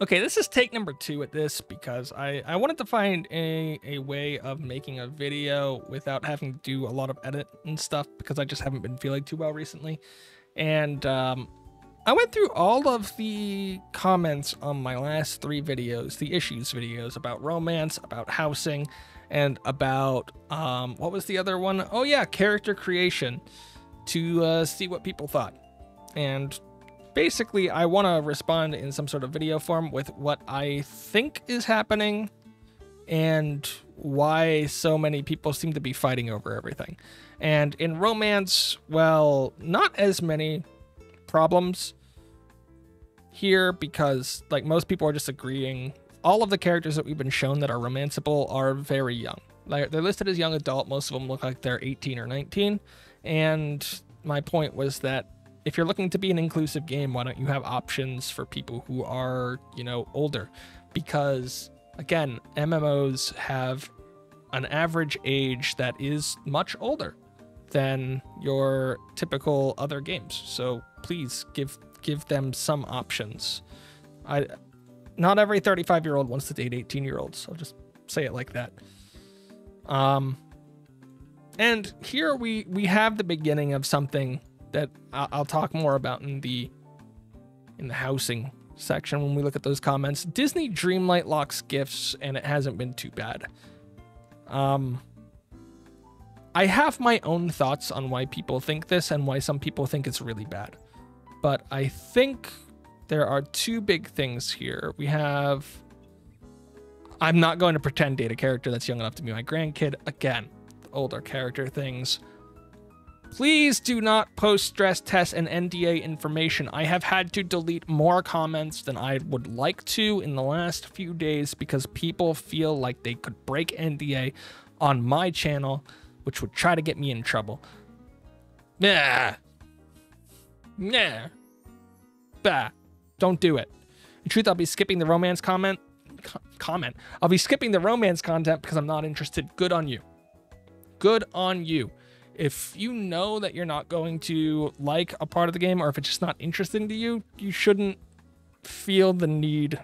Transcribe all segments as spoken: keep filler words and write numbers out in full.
Okay, this is take number two at this because I, I wanted to find a, a way of making a video without having to do a lot of edit and stuff because I just haven't been feeling too well recently. And um, I went through all of the comments on my last three videos, the issues videos about romance, about housing, and about, um, what was the other one? Oh yeah, character creation, to uh, see what people thought. And basically, I want to respond in some sort of video form with what I think is happening and why so many people seem to be fighting over everything. And in romance, well, not as many problems here because, like, most people are just agreeing. All of the characters that we've been shown that are romanceable are very young. Like, they're listed as young adult. Most of them look like they're eighteen or nineteen. And my point was that if you're looking to be an inclusive game, why don't you have options for people who are, you know, older? Because, again, M M Os have an average age that is much older than your typical other games. So please give give them some options. I, not every thirty-five-year-old wants to date eighteen-year-olds. I'll just say it like that. Um, and here we, we have the beginning of something that I'll talk more about in the in the housing section when we look at those comments. Disney Dreamlight locks gifts, and it hasn't been too bad. Um, I have my own thoughts on why people think this and why some people think it's really bad. But I think there are two big things here. We have... I'm not going to pretend date a character that's young enough to be my grandkid. Again, the older character things... Please do not post stress tests and N D A information. I have had to delete more comments than I would like to in the last few days because people feel like they could break N D A on my channel, which would try to get me in trouble. Nah. Nah. Bah. Don't do it. In truth, I'll be skipping the romance comment. Co- comment. I'll be skipping the romance content because I'm not interested. Good on you. Good on you. If you know that you're not going to like a part of the game, or if it's just not interesting to you, you shouldn't feel the need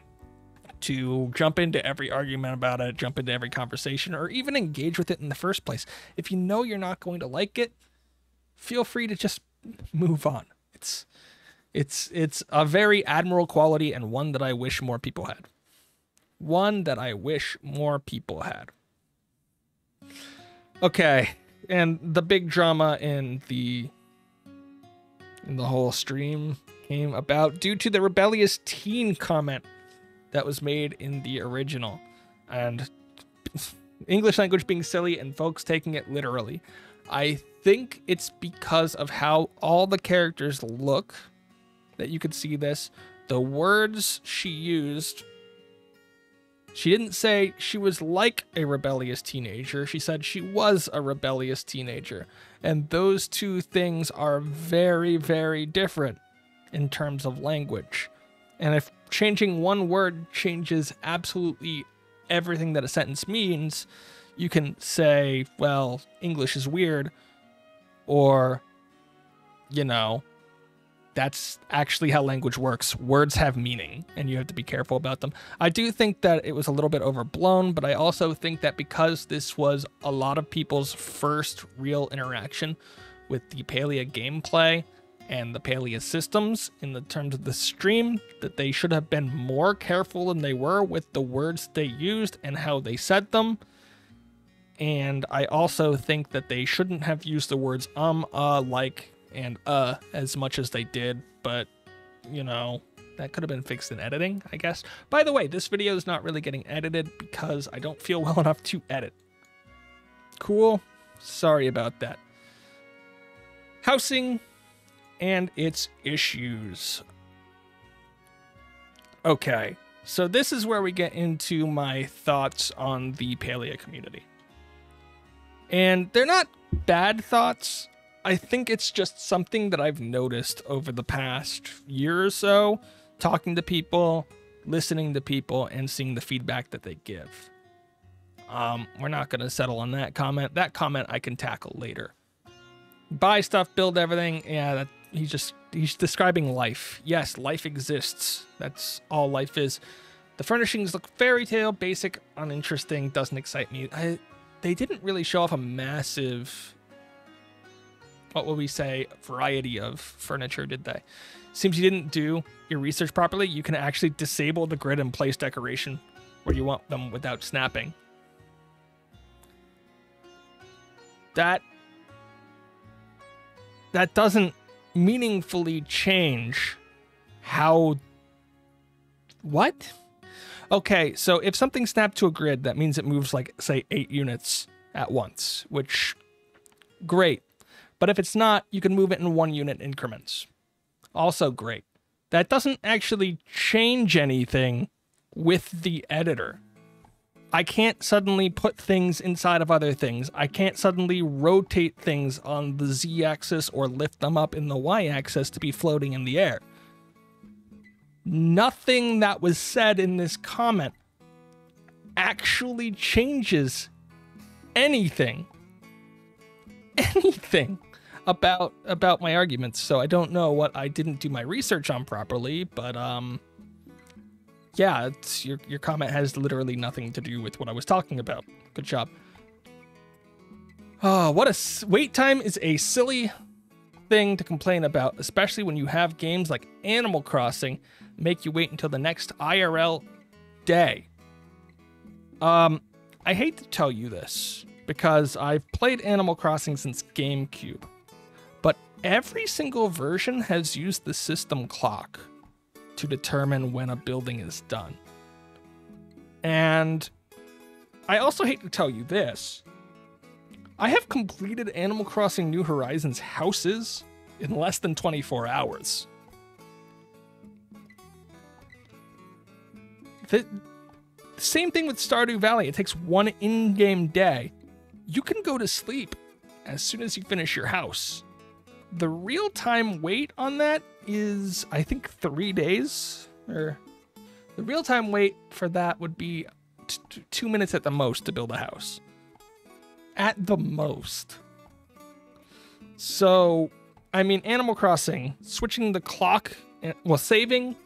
to jump into every argument about it, jump into every conversation, or even engage with it in the first place. If you know you're not going to like it, feel free to just move on. It's it's it's a very admirable quality and one that I wish more people had. One that I wish more people had. Okay. And the big drama in the in the whole stream came about due to the rebellious teen comment that was made in the original. And English language being silly and folks taking it literally. I think it's because of how all the characters look that you could see this. The words she used... She didn't say she was like a rebellious teenager. She said she was a rebellious teenager. And those two things are very, very different in terms of language. And if changing one word changes absolutely everything that a sentence means, you can say, well, English is weird, or, you know, that's actually how language works. Words have meaning, and you have to be careful about them. I do think that it was a little bit overblown, but I also think that because this was a lot of people's first real interaction with the Palia gameplay and the Palia systems in the terms of the stream, that they should have been more careful than they were with the words they used and how they said them. And I also think that they shouldn't have used the words um, uh, like, and uh as much as they did, but you know, that could have been fixed in editing, I guess. By the way, this video is not really getting edited because I don't feel well enough to edit. Cool. Sorry about that. Housing and its issues. Okay, so this is where we get into my thoughts on the Palia community. And they're not bad thoughts. I think it's just something that I've noticed over the past year or so, talking to people, listening to people, and seeing the feedback that they give. Um, we're not going to settle on that comment. That comment I can tackle later. Buy stuff, build everything. Yeah, that, he just, he's describing life. Yes, life exists. That's all life is. The furnishings look fairy tale, basic, uninteresting, doesn't excite me. I, they didn't really show off a massive, what would we say, variety of furniture, did they? Seems you didn't do your research properly. You can actually disable the grid and place decoration where you want them without snapping. That that doesn't meaningfully change how... What? Okay, so if something snapped to a grid, that means it moves, like, say, eight units at once, which, great. But if it's not, you can move it in one unit increments. Also great. That doesn't actually change anything with the editor. I can't suddenly put things inside of other things. I can't suddenly rotate things on the Z-axis or lift them up in the Y-axis to be floating in the air. Nothing that was said in this comment actually changes anything. Anything about about my arguments. So I don't know what I didn't do my research on properly, but um yeah, it's, your, your comment has literally nothing to do with what I was talking about. Good job. Oh, what a... Wait time is a silly thing to complain about, especially when you have games like Animal Crossing make you wait until the next I R L day. Um, I hate to tell you this, because I've played Animal Crossing since GameCube, but every single version has used the system clock to determine when a building is done. And I also hate to tell you this. I have completed Animal Crossing New Horizons houses in less than twenty-four hours. The same thing with Stardew Valley. It takes one in-game day. You can go to sleep as soon as you finish your house. The real-time wait on that is, I think, three days. Or the real-time wait for that would be t t two minutes at the most to build a house. At the most. So, I mean, Animal Crossing, switching the clock, well, saving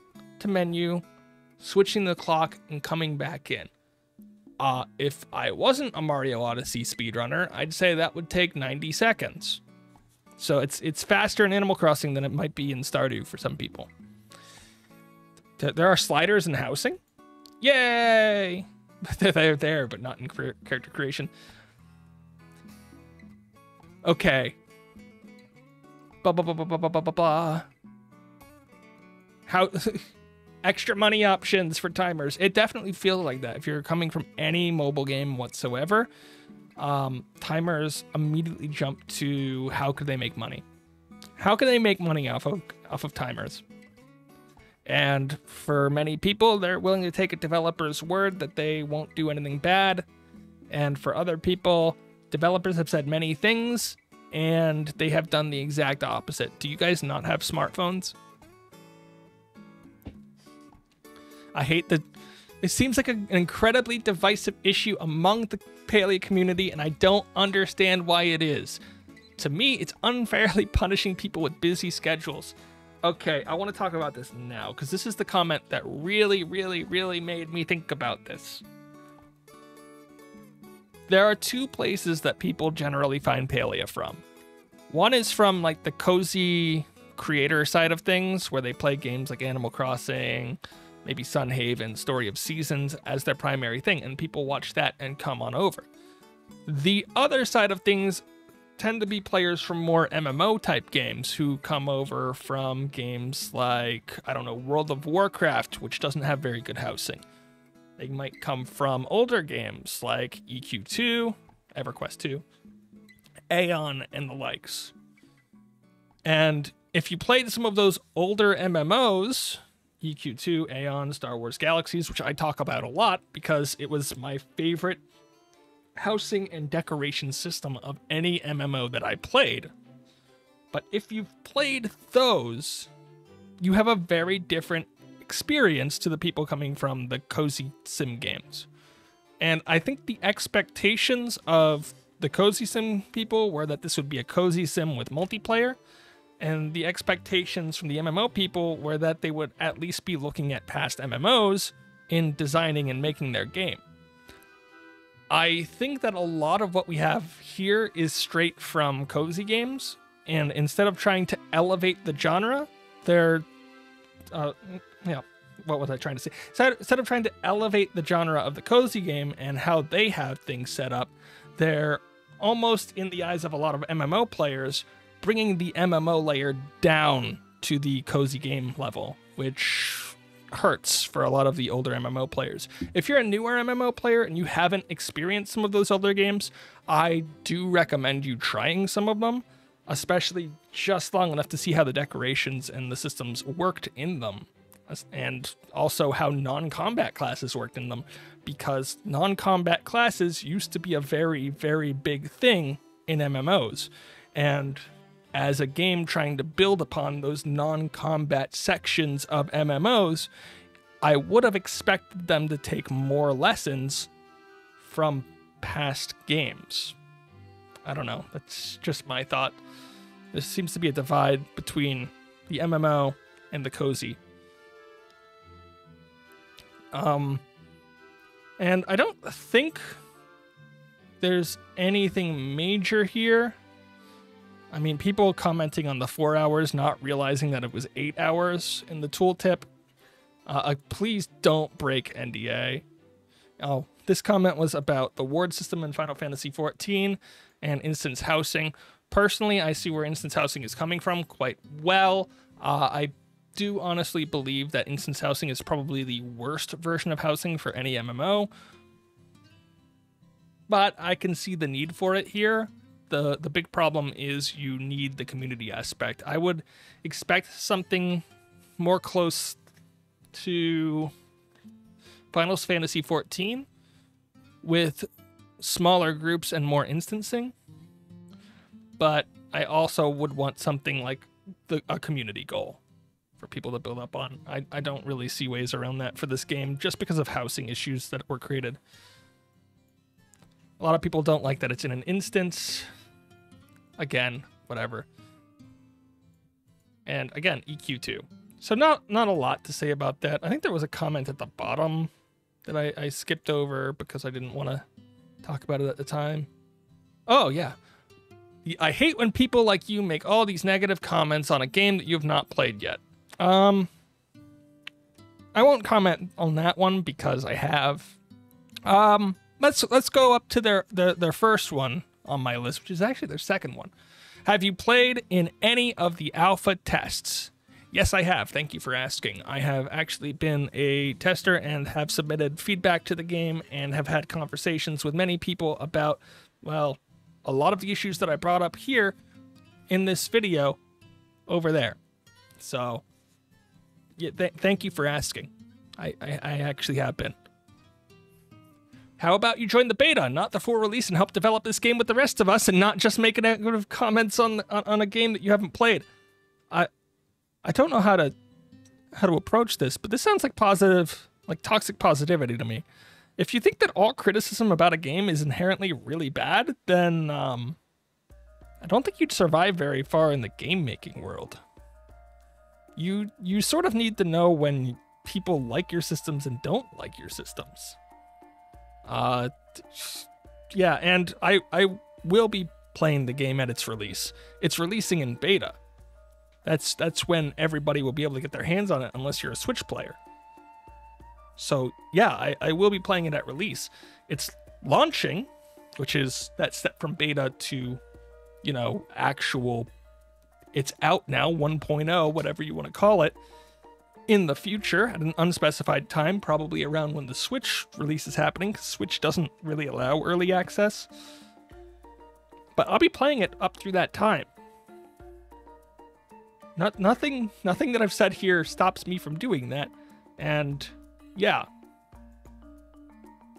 to menu, switching the clock, and coming back in. Uh, if I wasn't a Mario Odyssey speedrunner, I'd say that would take ninety seconds. So it's it's faster in Animal Crossing than it might be in Stardew for some people. There are sliders in housing. Yay! They're there, but not in character creation. Okay. Ba ba ba ba ba ba ba ba. How? Extra money options for timers. It definitely feels like that. If you're coming from any mobile game whatsoever, Um, timers immediately jump to how could they make money? How can they make money off of, off of timers? And for many people, they're willing to take a developer's word that they won't do anything bad. And for other people, developers have said many things and they have done the exact opposite. Do you guys not have smartphones? I hate the... It seems like an incredibly divisive issue among the Palia community, and I don't understand why it is. To me, it's unfairly punishing people with busy schedules. Okay, I want to talk about this now, because this is the comment that really, really, really made me think about this. There are two places that people generally find Palia from. One is from, like, the cozy creator side of things, where they play games like Animal Crossing, maybe Sunhaven, Story of Seasons as their primary thing, and people watch that and come on over. The other side of things tend to be players from more M M O-type games who come over from games like, I don't know, World of Warcraft, which doesn't have very good housing. They might come from older games like E Q two, EverQuest two, Aeon, and the likes. And if you played some of those older M M Os, E Q two, Aeon, Star Wars Galaxies, which I talk about a lot because it was my favorite housing and decoration system of any M M O that I played. But if you've played those, you have a very different experience to the people coming from the cozy sim games. And I think the expectations of the cozy sim people were that this would be a cozy sim with multiplayer, and the expectations from the M M O people were that they would at least be looking at past M M Os in designing and making their game. I think that a lot of what we have here is straight from cozy games, and instead of trying to elevate the genre, they're, uh, yeah, what was I trying to say? Instead of trying to elevate the genre of the cozy game and how they have things set up, they're almost, in the eyes of a lot of M M O players, bringing the M M O layer down to the cozy game level, which hurts for a lot of the older M M O players. If you're a newer M M O player and you haven't experienced some of those older games, I do recommend you trying some of them, especially just long enough to see how the decorations and the systems worked in them, and also how non-combat classes worked in them, because non-combat classes used to be a very, very big thing in M M Os. And as a game trying to build upon those non-combat sections of M M Os, I would have expected them to take more lessons from past games. I don't know, that's just my thought. There seems to be a divide between the M M O and the cozy. Um, and I don't think there's anything major here. I mean, people commenting on the four hours, not realizing that it was eight hours in the tooltip. Uh, please don't break N D A. Oh, this comment was about the ward system in Final Fantasy fourteen and instance housing. Personally, I see where instance housing is coming from quite well. Uh, I do honestly believe that instance housing is probably the worst version of housing for any M M O, but I can see the need for it here. The, the big problem is you need the community aspect. I would expect something more close to Final Fantasy fourteen with smaller groups and more instancing, but I also would want something like the, a community goal for people to build up on. I, I don't really see ways around that for this game just because of housing issues that were created. A lot of people don't like that it's in an instance. Again, whatever. And again, E Q two. So not not a lot to say about that. I think there was a comment at the bottom that I, I skipped over because I didn't want to talk about it at the time. Oh, yeah. I hate when people like you make all these negative comments on a game that you have not played yet. Um, I won't comment on that one because I have. Um... Let's let's go up to their, their, their first one on my list, which is actually their second one. Have you played in any of the alpha tests? Yes, I have. Thank you for asking. I have actually been a tester and have submitted feedback to the game and have had conversations with many people about, well, a lot of the issues that I brought up here in this video over there. So, yeah, th thank you for asking. I, I, I actually have been. How about you join the beta, not the full release, and help develop this game with the rest of us, and not just make negative comments on, on on a game that you haven't played? I I don't know how to how to approach this, but this sounds like positive, like toxic positivity to me. If you think that all criticism about a game is inherently really bad, then um, I don't think you'd survive very far in the game making world. You you sort of need to know when people like your systems and don't like your systems. Uh, yeah, and I, I will be playing the game at its release. It's releasing in beta. That's, that's when everybody will be able to get their hands on it, unless you're a Switch player. So yeah, I, I will be playing it at release. It's launching, which is that step from beta to, you know, actual, it's out now, one point oh, whatever you want to call it. In the future, at an unspecified time, probably around when the Switch release is happening, because Switch doesn't really allow early access. But I'll be playing it up through that time. Not nothing, nothing that I've said here stops me from doing that. And yeah,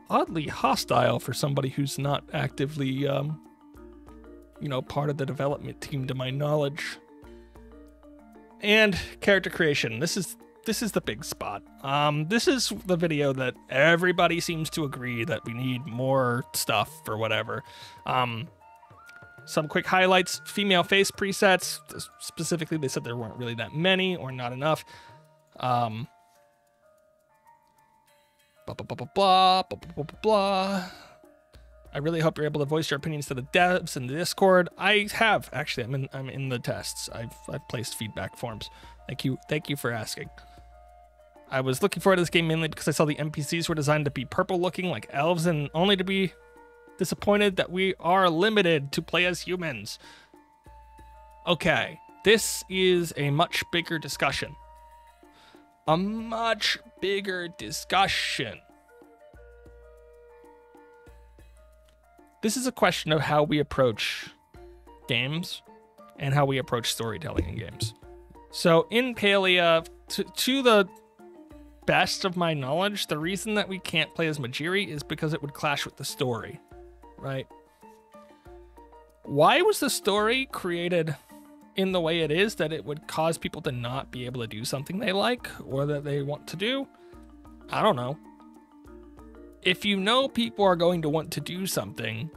oddly hostile for somebody who's not actively, um, you know, part of the development team, to my knowledge. And character creation. This is. This is the big spot. Um, this is the video that everybody seems to agree that we need more stuff or whatever. Um, Some quick highlights, female face presets. Specifically, they said there weren't really that many or not enough. Um, blah, blah, blah, blah, blah, blah, blah, blah. I really hope you're able to voice your opinions to the devs in the Discord. I have, actually, I'm in, I'm in the tests. I've, I've placed feedback forms. Thank you. Thank you for asking. I was looking forward to this game mainly because I saw the N P Cs were designed to be purple looking like elves, and only to be disappointed that we are limited to play as humans. Okay, this is a much bigger discussion. A much bigger discussion. This is a question of how we approach games and how we approach storytelling in games. So in Palia, to, to the best of my knowledge, the reason that we can't play as Majiri is because it would clash with the story, right? Why was the story created in the way it is that it would cause people to not be able to do something they like or that they want to do? I don't know. If you know people are going to want to do something,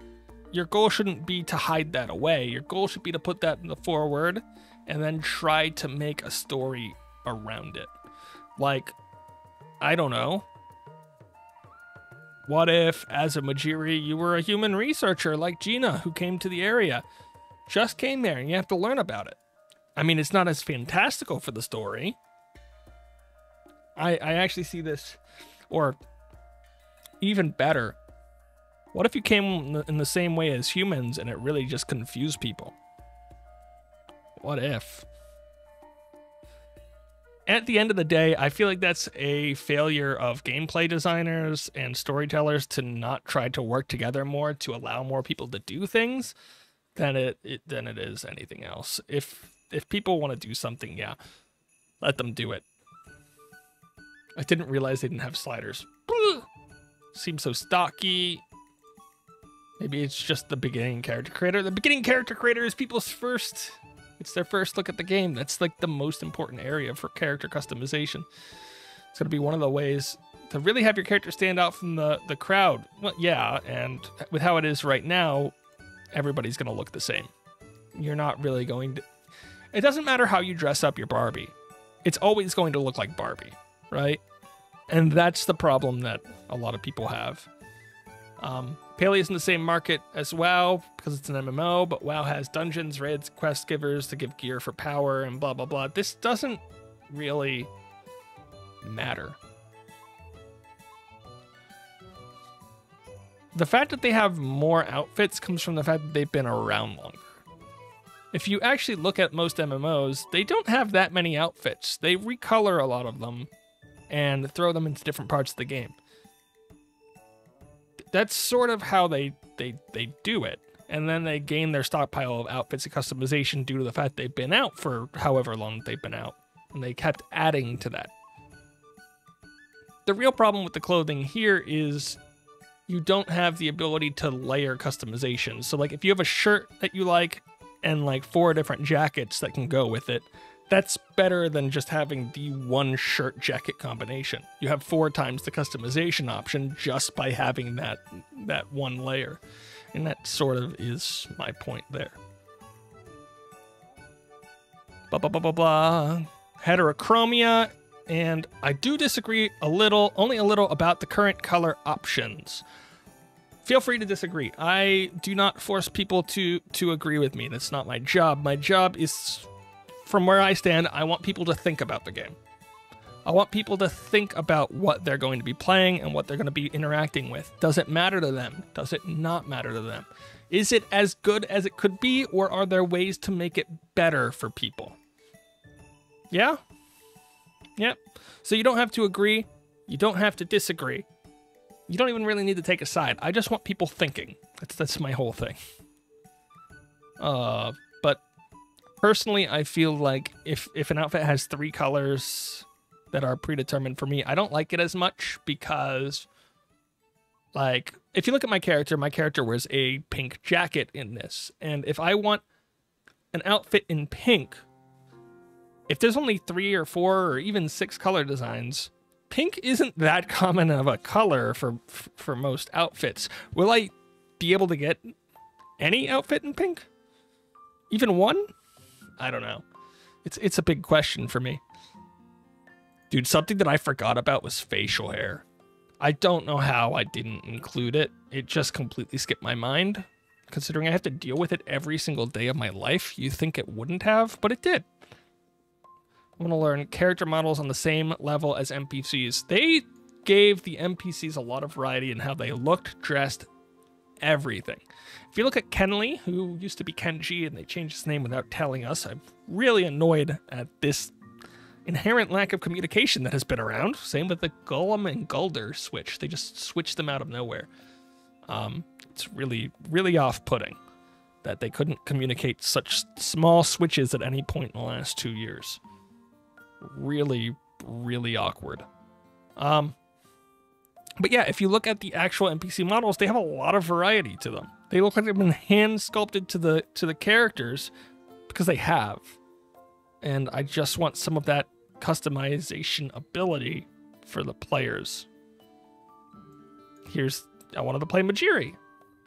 your goal shouldn't be to hide that away. Your goal should be to put that in the forward and then try to make a story around it. Like, I don't know. What if, as a Majiri, you were a human researcher like Gina, who came to the area, just came there, and you have to learn about it? I mean, it's not as fantastical for the story. I, I actually see this, or even better, what if you came in the same way as humans and it really just confused people? What if? At the end of the day, I feel like that's a failure of gameplay designers and storytellers to not try to work together more to allow more people to do things than it, it than it is anything else. If if people want to do something, yeah, let them do it. I didn't realize they didn't have sliders. Seems so stocky. Maybe it's just the beginning character creator. The beginning character creator is people's first. It's their first look at the game. That's like the most important area for character customization. It's going to be one of the ways to really have your character stand out from the, the crowd. Well, yeah, and with how it is right now, everybody's going to look the same. You're not really going to... It doesn't matter how you dress up your Barbie. It's always going to look like Barbie, right? And that's the problem that a lot of people have. Um, Palia is in the same market as WoW because it's an M M O, but WoW has dungeons, raids, quest givers to give gear for power and blah, blah, blah. This doesn't really matter. The fact that they have more outfits comes from the fact that they've been around longer. If you actually look at most M M Os, they don't have that many outfits. They recolor a lot of them and throw them into different parts of the game. That's sort of how they, they, they do it. And then they gain their stockpile of outfits and customization due to the fact they've been out for however long they've been out. And they kept adding to that. The real problem with the clothing here is you don't have the ability to layer customization. So like if you have a shirt that you like and like four different jackets that can go with it, that's better than just having the one shirt jacket combination. You have four times the customization option just by having that that one layer. And that sort of is my point there. Blah, blah, blah, blah, blah. Heterochromia. And I do disagree a little, only a little, about the current color options. Feel free to disagree. I do not force people to, to agree with me. That's not my job. My job is... From where I stand, I want people to think about the game. I want people to think about what they're going to be playing and what they're going to be interacting with. Does it matter to them? Does it not matter to them? Is it as good as it could be, or are there ways to make it better for people? Yeah? Yep. So you don't have to agree. You don't have to disagree. You don't even really need to take a side. I just want people thinking. That's, that's my whole thing. Uh... Personally, I feel like if, if an outfit has three colors that are predetermined for me, I don't like it as much because, like, if you look at my character, my character wears a pink jacket in this. And if I want an outfit in pink, if there's only three or four or even six color designs, pink isn't that common of a color for, for most outfits. Will I be able to get any outfit in pink? Even one? I don't know. It's it's a big question for me. Dude, something that I forgot about was facial hair. I don't know how I didn't include it. It just completely skipped my mind. Considering I have to deal with it every single day of my life, you think it wouldn't have, but it did. I'm gonna learn character models on the same level as N P Cs. They gave the N P Cs a lot of variety in how they looked, dressed, everything. If you look at Kenley, who used to be Kenji, and they changed his name without telling us, I'm really annoyed at this inherent lack of communication that has been around. Same with the Gollum and Gulder switch. They just switched them out of nowhere. Um, it's really, really off-putting that they couldn't communicate such small switches at any point in the last two years. Really, really awkward. Um, but yeah, if you look at the actual N P C models, they have a lot of variety to them. They look like they've been hand-sculpted to the, to the characters because they have. And I just want some of that customization ability for the players. Here's... I wanted to play Majiri.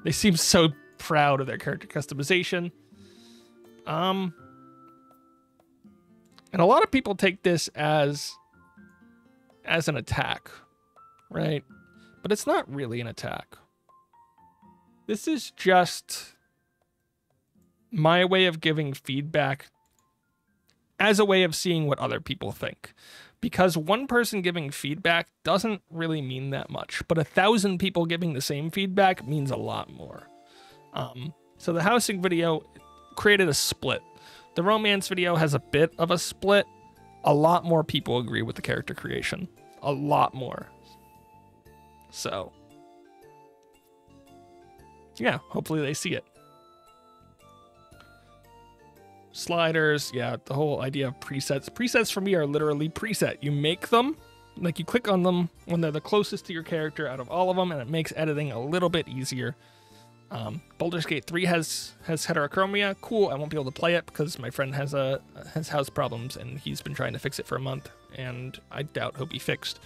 They seem so proud of their character customization. Um, and a lot of people take this as, as an attack, right? But it's not really an attack. This is just my way of giving feedback as a way of seeing what other people think. Because one person giving feedback doesn't really mean that much, but a thousand people giving the same feedback means a lot more. Um, so the housing video created a split. The romance video has a bit of a split. A lot more people agree with the character creation. A lot more. So, yeah, hopefully they see it. Sliders, yeah, the whole idea of presets. Presets for me are literally preset. You make them, like you click on them when they're the closest to your character out of all of them, and it makes editing a little bit easier. Um, Baldur's Gate three has has heterochromia. Cool, I won't be able to play it because my friend has a has house problems, and he's been trying to fix it for a month, and I doubt he'll be fixed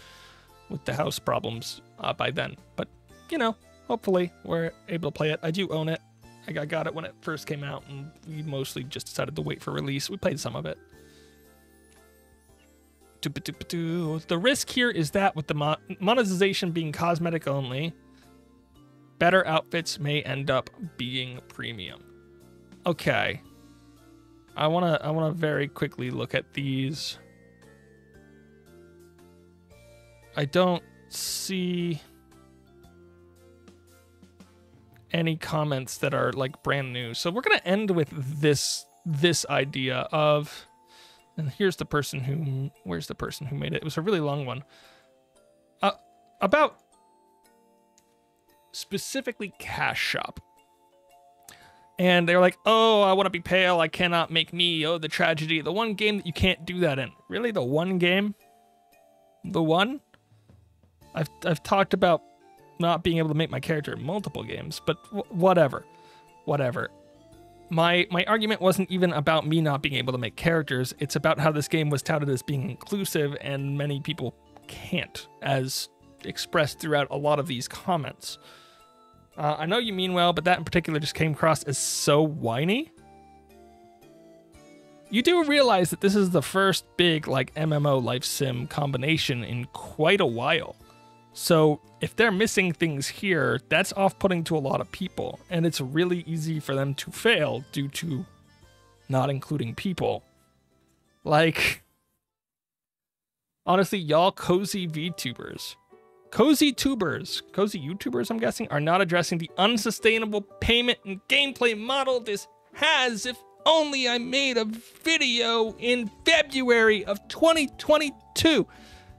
with the house problems uh, by then. But, you know, hopefully we're able to play it. I do own it. I got it when it first came out, and we mostly just decided to wait for release. We played some of it. The risk here is that with the mo monetization being cosmetic only, better outfits may end up being premium. Okay. I wanna I wanna very quickly look at these. I don't see any comments that are like brand new. So we're going to end with this, this idea of, and here's the person who, where's the person who made it? It was a really long one uh, about specifically Cash Shop. And they're like, oh, I want to be pale. I cannot make me. Oh, the tragedy. The one game that you can't do that in. Really? The one game? The one? I've, I've talked about not being able to make my character in multiple games, but whatever, whatever. My my argument wasn't even about me not being able to make characters. It's about how this game was touted as being inclusive, and many people can't, as expressed throughout a lot of these comments. Uh, I know you mean well, but that in particular just came across as so whiny. You do realize that this is the first big like M M O life sim combination in quite a while. So if they're missing things here, that's off-putting to a lot of people, and it's really easy for them to fail due to not including people. Like, honestly, y'all cozy VTubers. Cozy tubers, cozy YouTubers, I'm guessing, are not addressing the unsustainable payment and gameplay model this has. If only I made a video in February of twenty twenty-two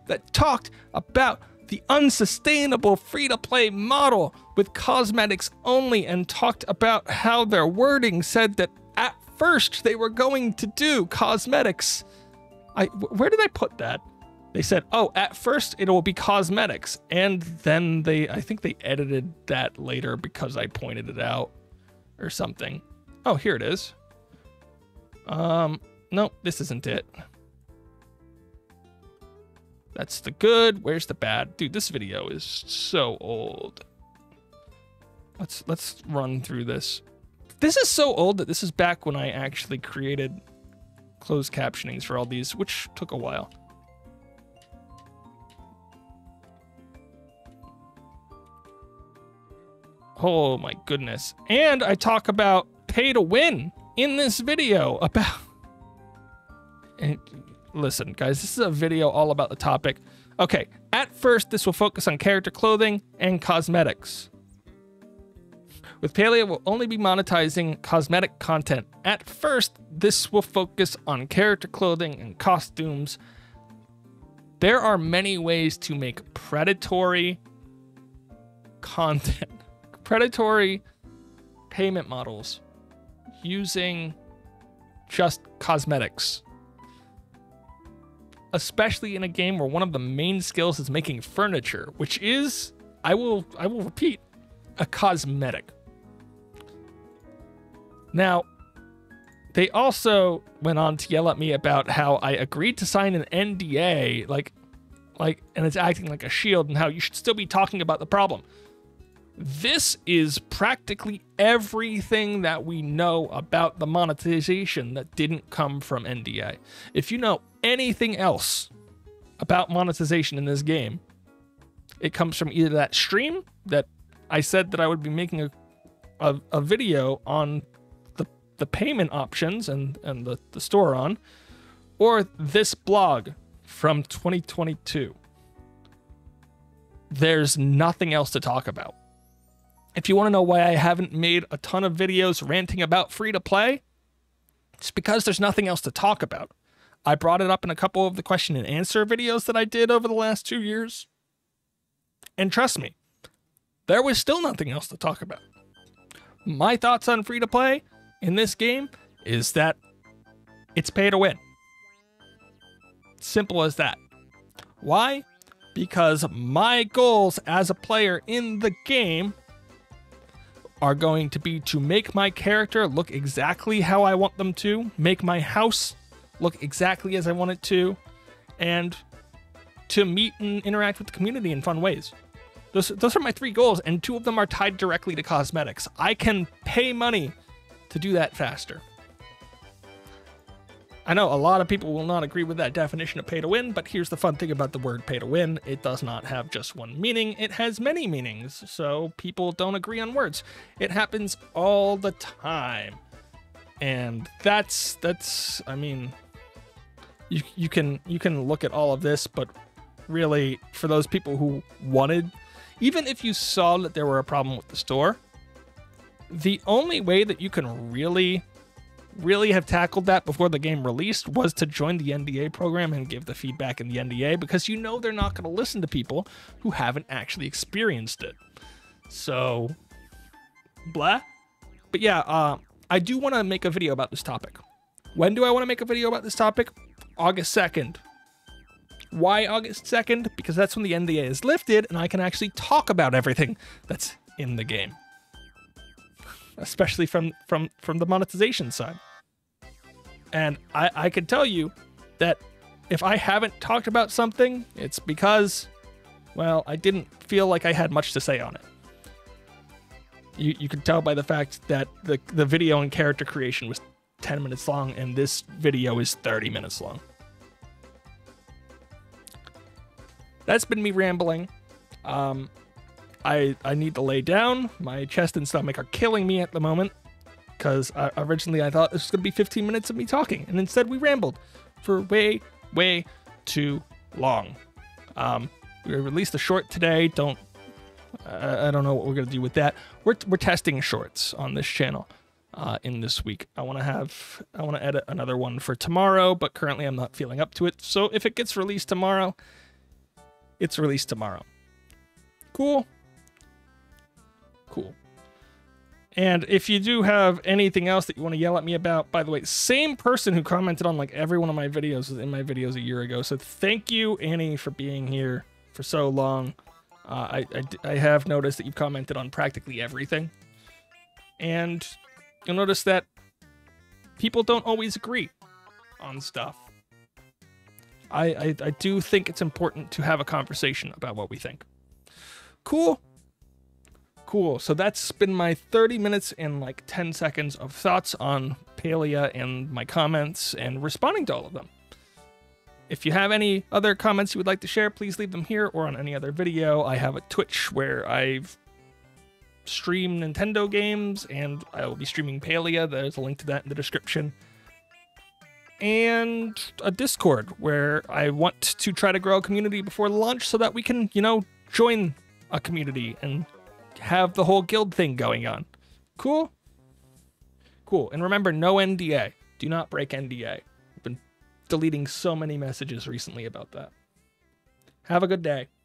that talked about the unsustainable free-to-play model with cosmetics only, and talked about how their wording said that at first they were going to do cosmetics. I, where did I put that? They said, oh, at first it will be cosmetics. And then they, I think they edited that later because I pointed it out or something. Oh, here it is. Um, no, this isn't it. That's the good. Where's the bad? Dude, this video is so old. Let's let's run through this This is so old that this is back when I actually created closed captionings for all these, which took a while. Oh my goodness. And I talk about pay to win in this video about... And listen, guys, this is a video all about the topic. Okay, at first, this will focus on character clothing and cosmetics. With Palia, we'll only be monetizing cosmetic content. At first, this will focus on character clothing and costumes. There are many ways to make predatory content. Predatory payment models using just cosmetics. Especially in a game where one of the main skills is making furniture, which is, I will, I will repeat, a cosmetic. Now, they also went on to yell at me about how I agreed to sign an N D A, like, like, and it's acting like a shield, and how you should still be talking about the problem. This is practically everything that we know about the monetization that didn't come from N D A. If you know anything else about monetization in this game, it comes from either that stream that I said that I would be making a a, a video on the, the payment options and, and the, the store on, or this blog from twenty twenty-two. There's nothing else to talk about. If you want to know why I haven't made a ton of videos ranting about free-to-play, it's because there's nothing else to talk about. I brought it up in a couple of the question and answer videos that I did over the last two years. And trust me, there was still nothing else to talk about. My thoughts on free-to-play in this game is that it's pay to win. Simple as that. Why? Because my goals as a player in the game are going to be to make my character look exactly how I want them to, make my house look exactly as I want it to, and to meet and interact with the community in fun ways. Those, those are my three goals, and two of them are tied directly to cosmetics. I can pay money to do that faster. I know a lot of people will not agree with that definition of pay to win, but here's the fun thing about the word pay to win. It does not have just one meaning. It has many meanings, so people don't agree on words. It happens all the time. And that's, that's, I mean, you, you can, you can look at all of this, but really for those people who wanted, even if you saw that there were a problem with the store, the only way that you can really really have tackled that before the game released was to join the N D A program and give the feedback in the N D A, because you know they're not going to listen to people who haven't actually experienced it. So, blah. But yeah, uh, I do want to make a video about this topic. When do I want to make a video about this topic? August second. Why August second? Because that's when the N D A is lifted and I can actually talk about everything that's in the game. Especially from, from, from the monetization side. And I, I could tell you that if I haven't talked about something, it's because, well, I didn't feel like I had much to say on it. You, you can tell by the fact that the, the video and character creation was ten minutes long, and this video is thirty minutes long. That's been me rambling. Um... I, I need to lay down. My chest and stomach are killing me at the moment, because originally I thought this was going to be fifteen minutes of me talking, and instead we rambled for way, way too long. Um, we released a short today. Don't I, I don't know what we're going to do with that. We're, we're testing shorts on this channel uh, in this week. I want to have I want to edit another one for tomorrow, but currently I'm not feeling up to it. So if it gets released tomorrow, it's released tomorrow. Cool. Cool. And if you do have anything else that you want to yell at me about, by the way, same person who commented on like every one of my videos was in my videos a year ago. So thank you, Annie, for being here for so long. Uh, I, I, I have noticed that you've commented on practically everything. And you'll notice that people don't always agree on stuff. I, I, I do think it's important to have a conversation about what we think. Cool. Cool. So that's been my thirty minutes and like ten seconds of thoughts on Palia and my comments and responding to all of them. If you have any other comments you would like to share, please leave them here or on any other video. I have a Twitch where I've streamed Nintendo games, and I will be streaming Palia. There's a link to that in the description. And a Discord where I want to try to grow a community before launch so that we can, you know, join a community and have the whole guild thing going on. Cool? Cool. And remember, no N D A. Do not break N D A. Deleting so many messages recently about that. Have a good day.